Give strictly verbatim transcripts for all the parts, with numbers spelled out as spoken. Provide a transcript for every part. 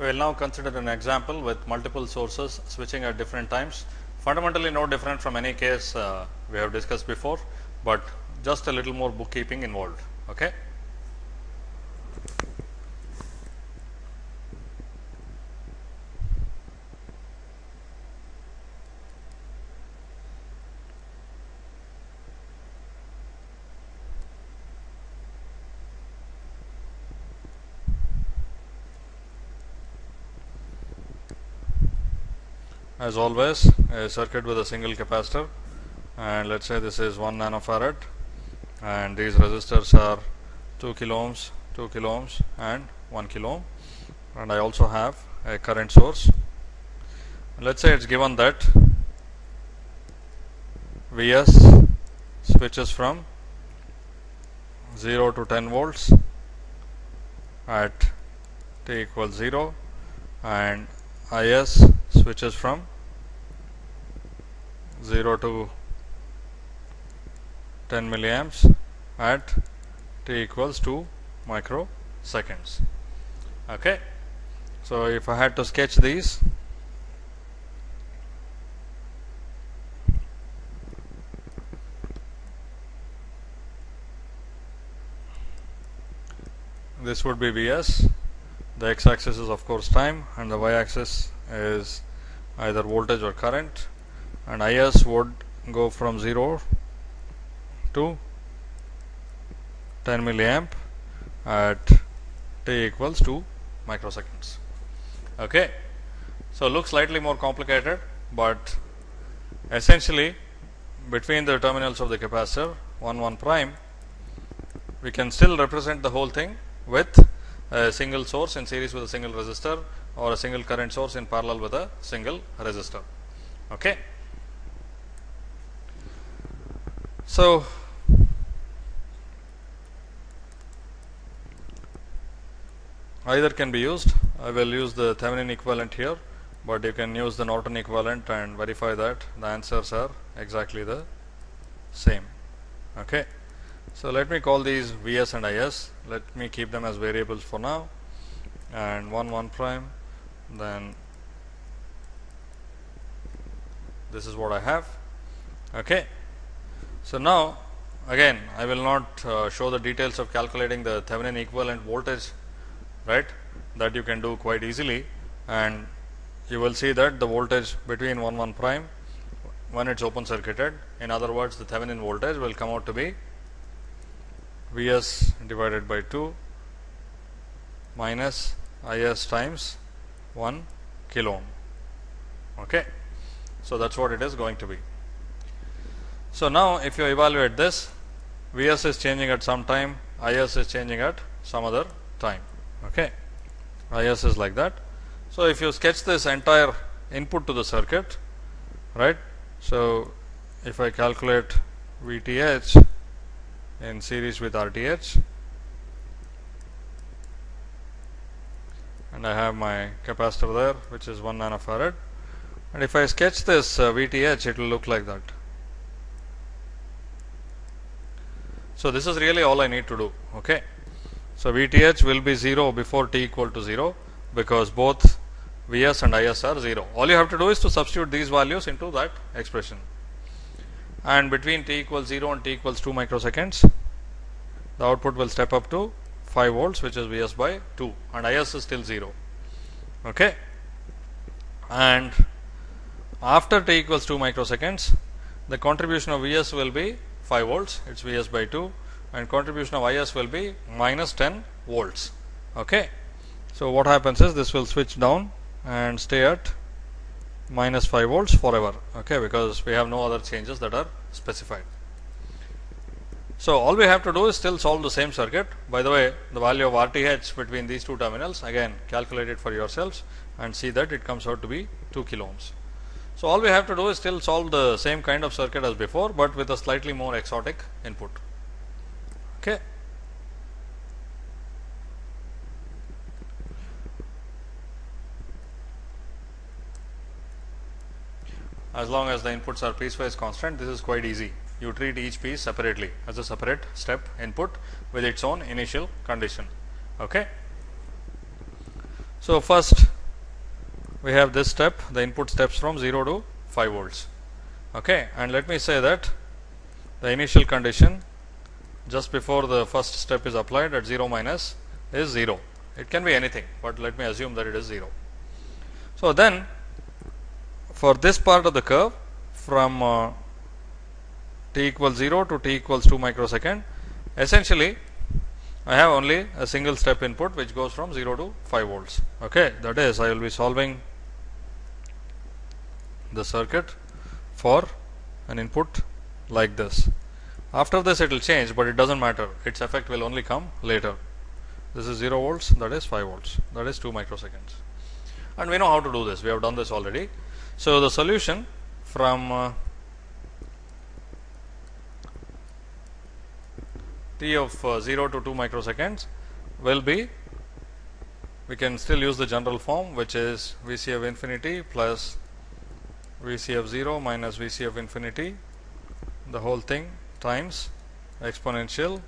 We will now consider an example with multiple sources switching at different times. Fundamentally no different from any case uh, we have discussed before, but just a little more bookkeeping involved. Okay. As always, a circuit with a single capacitor, and let's say this is one nanofarad, and these resistors are two kilo ohms, two kilo ohms and one kilo ohm, and I also have a current source. Let's say it's given that V S switches from zero to ten volts at t equals zero, and I S switches from zero to ten milliamps at t equals two microseconds. Okay, so if I had to sketch these, this would be V S. The x axis is of course time, and the y axis is either voltage or current, and I S would go from zero to ten milliamp at t equals two microseconds. Okay, so it looks slightly more complicated, but essentially between the terminals of the capacitor one one prime, we can still represent the whole thing with a single source in series with a single resistor, or a single current source in parallel with a single resistor. Okay. So either can be used. I will use the Thevenin equivalent here, but you can use the Norton equivalent and verify that the answers are exactly the same. Okay. So let me call these V S and I S. Let me keep them as variables for now, and one one prime. Then this is what I have. Okay. So now again I will not uh, show the details of calculating the Thevenin equivalent voltage, right? That you can do quite easily, and you will see that the voltage between one one prime, when it's open circuited, in other words the Thevenin voltage, will come out to be V S divided by two minus I S times one kilo ohm. Okay, so that's what it is going to be. So now if you evaluate this, V S is changing at some time, I S is changing at some other time. Okay, I S is like that. So if you sketch this entire input to the circuit, right, so if I calculate V T H in series with R T H, and I have my capacitor there which is one nanofarad, and if I sketch this uh, V T H, it will look like that. So this is really all I need to do. Okay, so V T H will be zero before t equal to zero, because both V S and I S are zero. All you have to do is to substitute these values into that expression, and between t equals zero and t equals two microseconds, the output will step up to five volts, which is V S by two, and I S is still zero. Okay, and after t equals two microseconds, the contribution of V S will be five volts, it's V S by two, and contribution of I S will be minus ten volts. Okay, so what happens is this will switch down and stay at minus five volts forever. Okay, because we have no other changes that are specified. So all we have to do is still solve the same circuit. By the way, the value of R T H between these two terminals, again calculate it for yourselves and see that it comes out to be two kilo ohms. So all we have to do is still solve the same kind of circuit as before, but with a slightly more exotic input. Okay. As long as the inputs are piecewise constant, this is quite easy. You treat each piece separately as a separate step input with its own initial condition. Okay. So first we have this step, the input steps from zero to five volts, okay, and let me say that the initial condition just before the first step is applied at zero minus is zero. It can be anything, but let me assume that it is zero. So then for this part of the curve from uh, t equals zero to t equals two microsecond, essentially I have only a single step input which goes from zero to five volts, okay. That is, I will be solving the circuit for an input like this. After this it will change, but it doesn't matter, its effect will only come later. This is zero volts, that is five volts, that is two microseconds, and we know how to do this, we have done this already. So the solution from uh, t of uh, zero to two microseconds will be, we can still use the general form, which is Vc of infinity plus Vc of zero minus Vc of infinity, the whole thing times exponential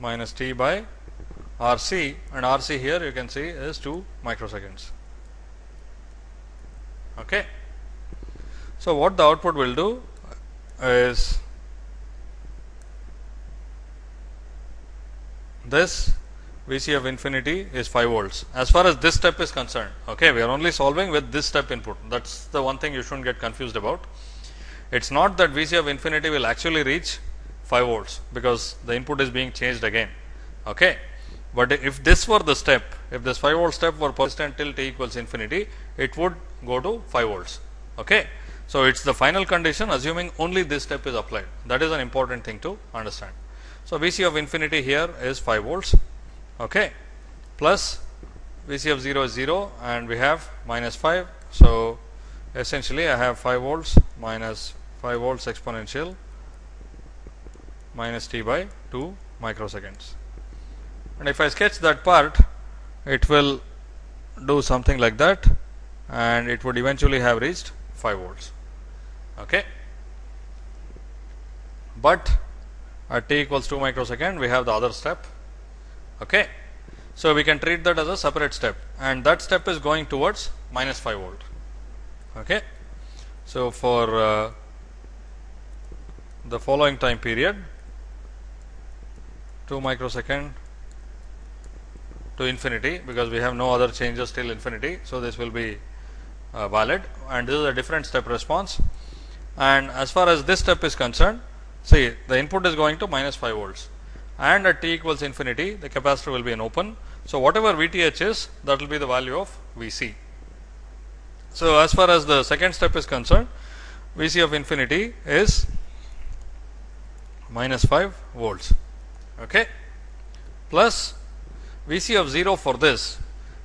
minus t by R C, and R C here you can see is two microseconds, okay. So what the output will do is this Vc of infinity is five volts as far as this step is concerned, okay. We are only solving with this step input, that's the one thing you shouldn't get confused about. It's not that Vc of infinity will actually reach five volts because the input is being changed again, okay. But if this were the step, if this five volt step were persistent till t equals infinity, it would go to five volts, okay. So it's the final condition assuming only this step is applied. That is an important thing to understand. So Vc of infinity here is five volts, okay, plus Vc of zero is zero and we have minus five. So essentially I have five volts minus five volts exponential minus t by two microseconds. And if I sketch that part, it will do something like that, and it would eventually have reached five volts, okay. But at t equals two microsecond we have the other step, okay. So we can treat that as a separate step, and that step is going towards minus five volt, okay. So for uh, the following time period, two microsecond to infinity, because we have no other changes till infinity, so this will be uh, valid, and this is a different step response. And as far as this step is concerned, see, the input is going to minus five volts, and at t equals infinity the capacitor will be an open, so whatever V T H is, that will be the value of V C. So as far as the second step is concerned, Vc of infinity is minus five volts, okay, plus Vc of zero for this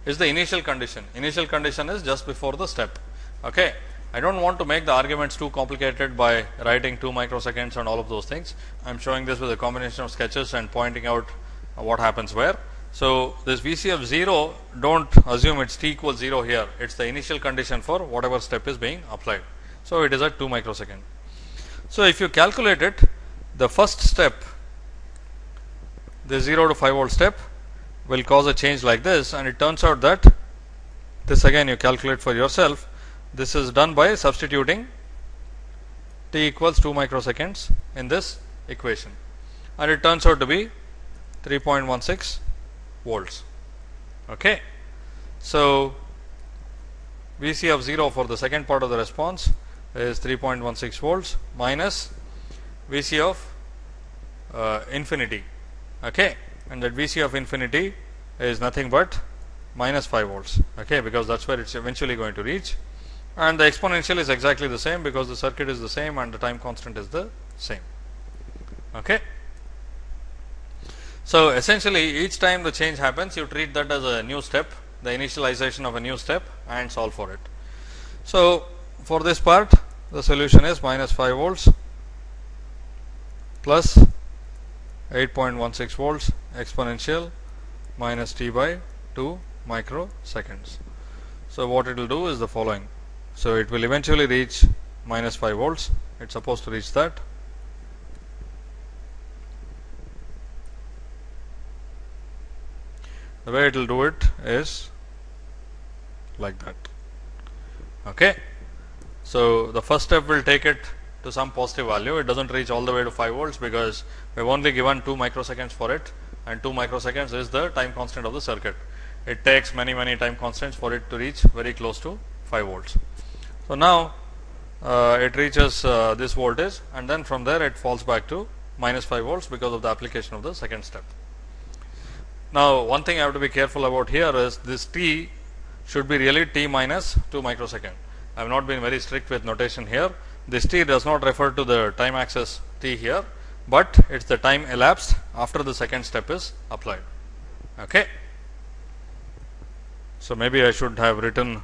is the initial condition. Initial condition is just before the step, okay. I don't want to make the arguments too complicated by writing two microseconds and all of those things. I am showing this with a combination of sketches and pointing out what happens where. So this Vc of zero, don't assume it's t equals zero here, it's the initial condition for whatever step is being applied. So it is at two microsecond. So if you calculate it, the first step, the zero to five volt step, will cause a change like this, and it turns out that this, again you calculate for yourself, this is done by substituting t equals two microseconds in this equation, and it turns out to be three point one six volts, okay. So Vc of zero for the second part of the response is three point one six volts minus Vc of uh, infinity, okay, and that Vc of infinity is nothing but minus five volts, okay, because that's where it's eventually going to reach, and the exponential is exactly the same because the circuit is the same and the time constant is the same, okay. So essentially each time the change happens, you treat that as a new step, the initialization of a new step, and solve for it. So for this part the solution is minus five volts plus eight point one six volts exponential minus t by two microseconds. So what it will do is the following. So it will eventually reach minus five volts, it's supposed to reach that, the way it will do it is like that. Okay, so the first step will take it to some positive value. It doesn't reach all the way to five volts because we've only given two microseconds for it, and two microseconds is the time constant of the circuit. It takes many many time constants for it to reach very close to five volts. So now uh, it reaches uh, this voltage, and then from there it falls back to minus five volts because of the application of the second step. Now one thing I have to be careful about here is this T should be really T minus two microsecond. I have not been very strict with notation here. This T does not refer to the time axis T here, but it's the time elapsed after the second step is applied. Okay. So maybe I should have written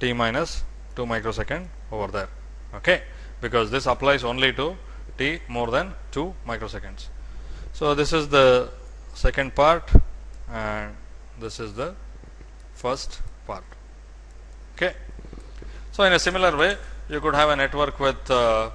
T minus two microsecond over there. Okay, because this applies only to T more than two microseconds. So this is the second part, and this is the first part. Okay. So in a similar way, you could have a network with uh,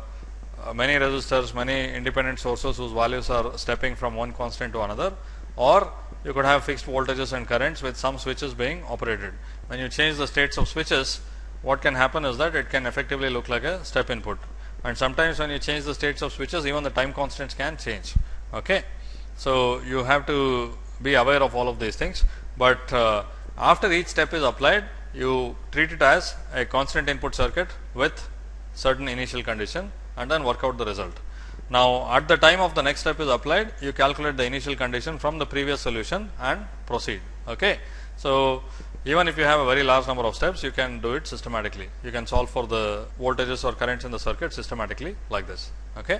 many resistors, many independent sources whose values are stepping from one constant to another, or you could have fixed voltages and currents with some switches being operated. When you change the states of switches, what can happen is that it can effectively look like a step input, and sometimes when you change the states of switches, even the time constants can change. Okay, so you have to be aware of all of these things, but uh, after each step is applied, you treat it as a constant input circuit with certain initial condition and then work out the result. Now at the time of the next step is applied, you calculate the initial condition from the previous solution and proceed. Okay, so even if you have a very large number of steps, you can do it systematically. You can solve for the voltages or currents in the circuit systematically like this. Okay.